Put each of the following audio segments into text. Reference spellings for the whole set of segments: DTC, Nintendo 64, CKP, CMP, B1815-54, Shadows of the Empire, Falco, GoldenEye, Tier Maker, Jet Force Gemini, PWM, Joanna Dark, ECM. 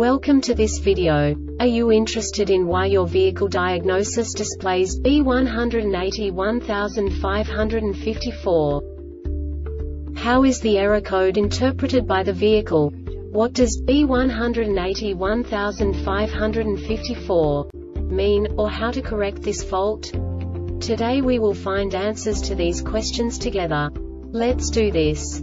Welcome to this video. Are you interested in why your vehicle diagnosis displays B1815-54? How is the error code interpreted by the vehicle? What does B1815-54 mean, or how to correct this fault? Today we will find answers to these questions together. Let's do this.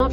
not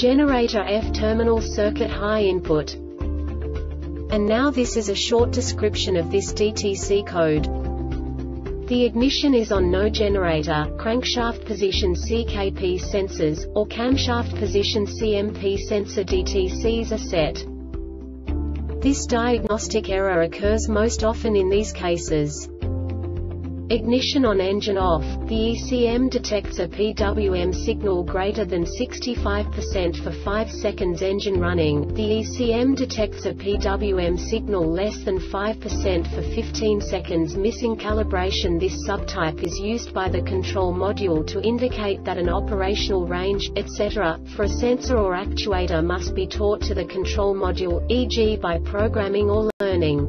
generator F terminal circuit high input. And now this is a short description of this DTC code. The ignition is on, no generator, crankshaft position CKP sensors, or camshaft position CMP sensor DTCs are set. This diagnostic error occurs most often in these cases. Ignition on, engine off. The ECM detects a PWM signal greater than 65% for 5 seconds. Engine running. The ECM detects a PWM signal less than 5% for 15 seconds. Missing calibration. This subtype is used by the control module to indicate that an operational range, etc., for a sensor or actuator must be taught to the control module, e.g. by programming or learning.